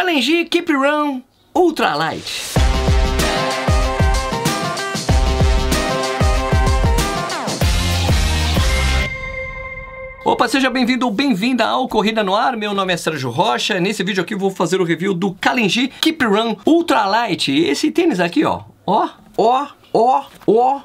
Kalenji Kiprun Ultralight. Opa, seja bem-vindo ou bem-vinda ao Corrida no Ar, meu nome é Sérgio Rocha. Nesse vídeo aqui eu vou fazer o review do Kalenji Kiprun Ultralight. Esse tênis aqui, ó.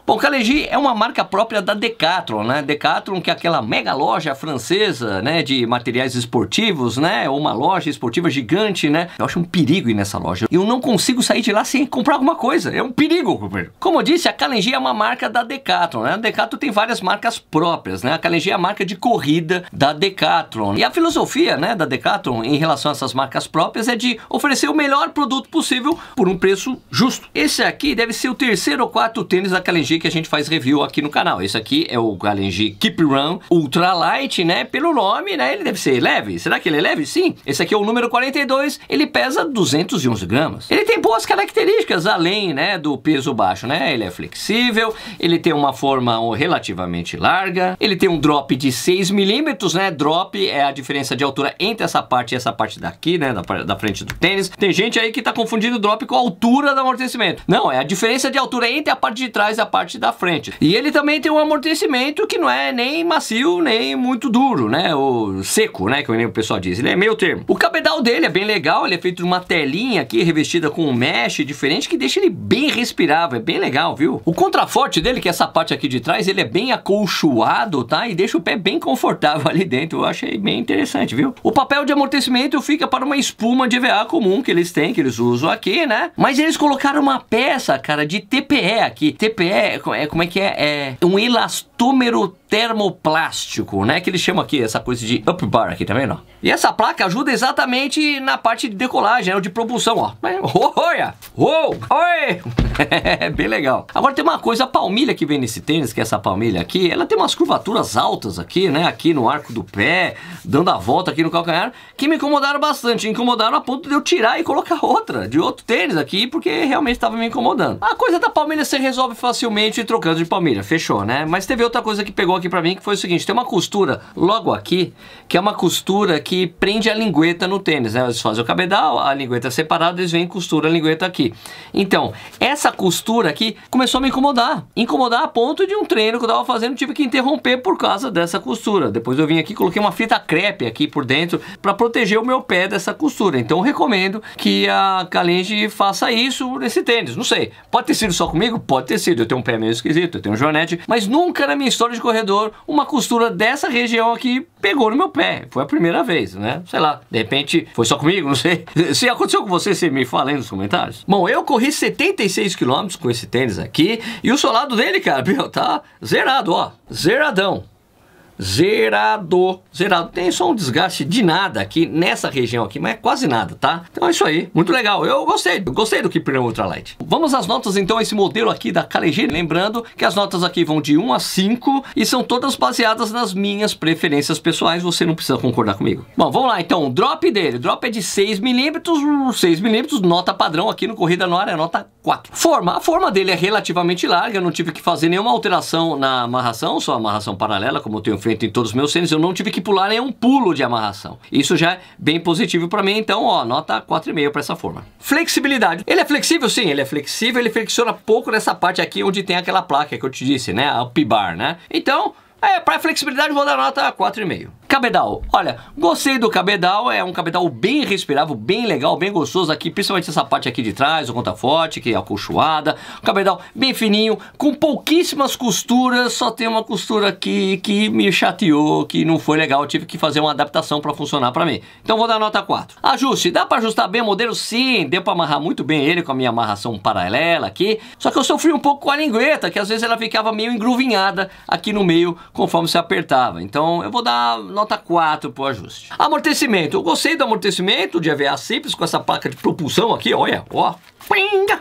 Bom, Kalenji é uma marca própria da Decathlon, né? Decathlon, que é aquela mega loja francesa, né? De materiais esportivos, né? Uma loja esportiva gigante, né? Eu acho um perigo ir nessa loja. Eu não consigo sair de lá sem comprar alguma coisa. É um perigo. Como eu disse, a Kalenji é uma marca da Decathlon, né? A Decathlon tem várias marcas próprias, né? A Kalenji é a marca de corrida da Decathlon. E a filosofia, né? Da Decathlon em relação a essas marcas próprias é de oferecer o melhor produto possível por um preço justo. Esse aqui deve ser o terceiro ou quatro tênis da Kalenji que a gente faz review aqui no canal. Esse aqui é o Kalenji Kiprun Ultralight, né? Pelo nome, né? Ele deve ser leve. Será que ele é leve? Sim. Esse aqui é o número 42. Ele pesa 211 gramas. Ele tem boas características, além, né? Do peso baixo, né? Ele é flexível. Ele tem uma forma relativamente larga. Ele tem um drop de 6 milímetros, né? Drop é a diferença de altura entre essa parte e essa parte daqui, né? Da frente do tênis. Tem gente aí que tá confundindo o drop com a altura do amortecimento. Não, é a diferença de altura entre a parte de trás e a parte da frente. E ele também tem um amortecimento que não é nem macio, nem muito duro, né? Ou seco, né? Que o pessoal diz. Ele é meio termo. O cabedal dele é bem legal. Ele é feito de uma telinha aqui, revestida com um mesh diferente, que deixa ele bem respirável. É bem legal, viu? O contraforte dele, que é essa parte aqui de trás, ele é bem acolchoado, tá? E deixa o pé bem confortável ali dentro. Eu achei bem interessante, viu? O papel de amortecimento fica para uma espuma de EVA comum que eles têm, que eles usam aqui, né? Mas eles colocaram uma peça, cara, de TPE aqui. TPE, como é que é? É um elastômero termoplástico, né? Que eles chamam aqui, essa coisa de up bar aqui, tá vendo? E essa placa ajuda exatamente na parte de decolagem, né? Ou de propulsão, ó. Olha! Oi! É bem legal. Agora tem uma coisa, a palmilha que vem nesse tênis, que é essa palmilha aqui, ela tem umas curvaturas altas aqui, né? Aqui no arco do pé, dando a volta aqui no calcanhar, que me incomodaram bastante. Incomodaram a ponto de eu tirar e colocar outra, de outro tênis aqui, porque realmente estava me incomodando. A coisa da palmilha se resolve facilmente trocando de palmilha. Fechou, né? Mas teve outra coisa que pegou aqui pra mim, que foi o seguinte: tem uma costura logo aqui, que é uma costura que prende a lingueta no tênis, né? Eles fazem o cabedal, a lingueta separada, eles vêm e costuram a lingueta aqui. Então, essa costura aqui começou a me incomodar. Incomodar a ponto de um treino que eu tava fazendo, tive que interromper por causa dessa costura. Depois eu vim aqui, coloquei uma fita crepe aqui por dentro pra proteger o meu pé dessa costura. Então eu recomendo que a Kalenji faça isso nesse tênis. Não sei, pode ter sido só comigo? Pode ter sido. Eu tenho um pé meio esquisito, eu tenho um joanete, mas nunca na minha história de corredor uma costura dessa região aqui pegou no meu pé. Foi a primeira vez, né? Sei lá, de repente foi só comigo, não sei. Se aconteceu com você, você me fala aí nos comentários. Bom, eu corri 76 km com esse tênis aqui e o solado dele, cara, tá zerado, ó. Zeradão. Zerado. Tem só um desgaste de nada aqui nessa região aqui, mas é quase nada, tá? Então é isso aí, muito legal. Eu gostei do Kiprun Ultralight. Vamos às notas então, esse modelo aqui da Kalenji. Lembrando que as notas aqui vão de 1 a 5 e são todas baseadas nas minhas preferências pessoais, você não precisa concordar comigo. Bom, vamos lá então, o drop dele. O drop é de 6 milímetros, nota padrão aqui no Corrida no Ar é nota 4. Forma, a forma dele é relativamente larga, eu não tive que fazer nenhuma alteração na amarração, só amarração paralela, como eu tenho feito em todos os meus tênis. Eu não tive que pular nenhum pulo de amarração. Isso já é bem positivo pra mim, então, ó, nota 4,5 pra essa forma. Flexibilidade. Ele é flexível? Sim, ele é flexível, ele flexiona pouco nessa parte aqui onde tem aquela placa que eu te disse, né, a P-bar, né? Então, pra flexibilidade vou dar nota 4,5. Cabedal. Olha, gostei do cabedal, é um cabedal bem respirável, bem legal, bem gostoso aqui, principalmente essa parte aqui de trás, o contraforte, que é acolchoada, um cabedal bem fininho, com pouquíssimas costuras, só tem uma costura aqui que me chateou, que não foi legal, eu tive que fazer uma adaptação para funcionar para mim. Então vou dar nota 4. Ajuste, dá para ajustar bem o modelo? Sim, deu para amarrar muito bem ele com a minha amarração paralela aqui, só que eu sofri um pouco com a lingueta, que às vezes ela ficava meio engruvinhada aqui no meio, conforme se apertava. Então eu vou dar nota 4 pro ajuste. Amortecimento. Eu gostei do amortecimento de EVA simples com essa placa de propulsão aqui, olha, ó. Pinga!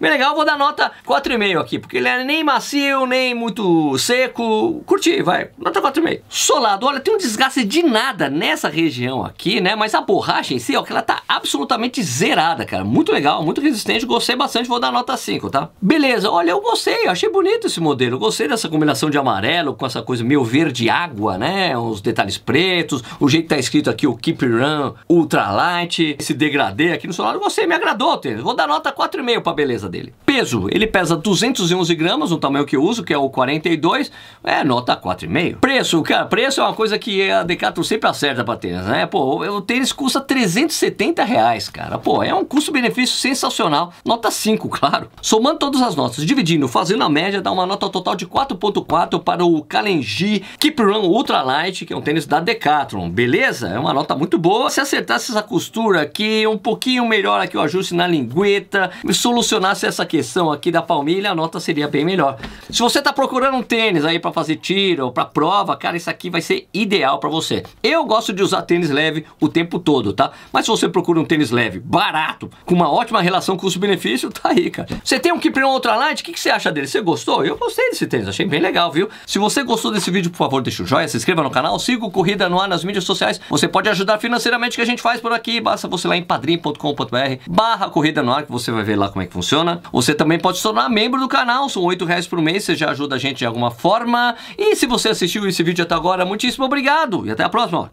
Bem legal, vou dar nota 4,5 aqui, porque ele é nem macio, nem muito seco. Curti, vai. Nota 4,5. Solado. Olha, tem um desgaste de nada nessa região aqui, né? Mas a borracha em si, ó, que ela tá absolutamente zerada, cara. Muito legal, muito resistente. Gostei bastante, vou dar nota 5, tá? Beleza. Olha, eu gostei. Achei bonito esse modelo. Eu gostei dessa combinação de amarelo com essa coisa meio verde água, né? Uns detalhes pretos, o jeito que tá escrito aqui o Kiprun Ultralight, esse degradê aqui no celular, você me agradou, Tênis. Vou dar nota 4,5 pra beleza dele. Peso, ele pesa 211 gramas, o tamanho que eu uso, que é o 42, é nota 4,5. Preço, cara, preço é uma coisa que a Decathlon sempre acerta pra tênis, né? Pô, o tênis custa 370 reais, cara. Pô, é um custo-benefício sensacional. Nota 5, claro. Somando todas as notas, dividindo, fazendo a média, dá uma nota total de 4,4 para o Kalenji Kiprun Ultralight, que é um tênis da Decathlon, beleza? É uma nota muito boa. Se acertasse essa costura aqui, um pouquinho melhor aqui o ajuste na lingueta, solucionasse essa questão aqui da palmilha, a nota seria bem melhor. Se você tá procurando um tênis aí para fazer tiro ou para prova, cara, isso aqui vai ser ideal para você. Eu gosto de usar tênis leve o tempo todo, tá? Mas se você procura um tênis leve, barato, com uma ótima relação custo-benefício, tá aí, cara. Você tem um Kiprun Ultralight, o que você acha dele? Você gostou? Eu gostei desse tênis, achei bem legal, viu? Se você gostou desse vídeo, por favor, deixa o joinha, se inscreva no canal, siga o Corrida no Ar nas mídias sociais. Você pode ajudar financeiramente que a gente faz por aqui, basta você ir lá em padrim.com.br/Corrida no Ar, que você vai ver lá como é que funciona. Você também pode se tornar membro do canal, são R$8 por mês, você já ajuda a gente de alguma forma. E se você assistiu esse vídeo até agora, muitíssimo obrigado e até a próxima.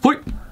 Fui!